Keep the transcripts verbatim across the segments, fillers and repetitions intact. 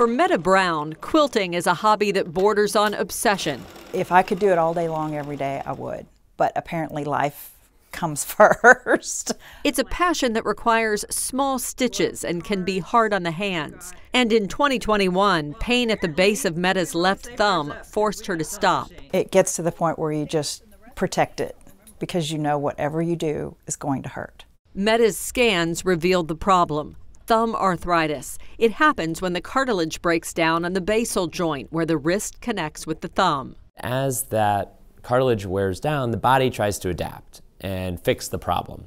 For Mette Brown, quilting is a hobby that borders on obsession. If I could do it all day long every day, I would, but apparently life comes first. It's a passion that requires small stitches and can be hard on the hands. And in twenty twenty-one, pain at the base of Mette's left thumb forced her to stop. It gets to the point where you just protect it because you know whatever you do is going to hurt. Mette's scans revealed the problem: thumb arthritis. It happens when the cartilage breaks down on the basal joint where the wrist connects with the thumb. As that cartilage wears down, the body tries to adapt and fix the problem.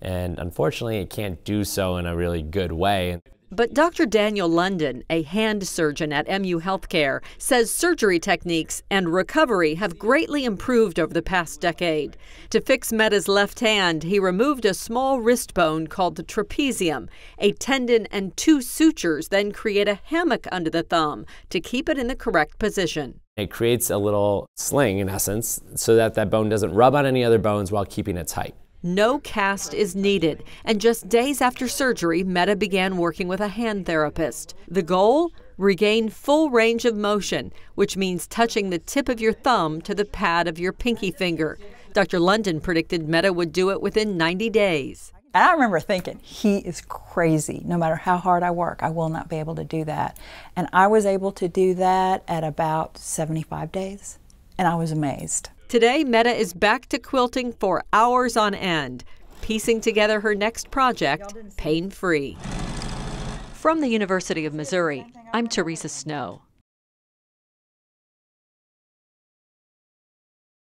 And unfortunately, it can't do so in a really good way. But Doctor Daniel London, a hand surgeon at M U Healthcare, says surgery techniques and recovery have greatly improved over the past decade. To fix Mette's left hand, he removed a small wrist bone called the trapezium. A tendon and two sutures then create a hammock under the thumb to keep it in the correct position. It creates a little sling, in essence, so that that bone doesn't rub on any other bones while keeping it tight. No cast is needed, and just days after surgery, Mette began working with a hand therapist. The goal? Regain full range of motion, which means touching the tip of your thumb to the pad of your pinky finger. Doctor London predicted Mette would do it within ninety days. I remember thinking, he is crazy. No matter how hard I work, I will not be able to do that. And I was able to do that at about seventy-five days, and I was amazed. Today, Mette is back to quilting for hours on end, piecing together her next project, pain-free. From the University of Missouri, I'm Teresa Snow.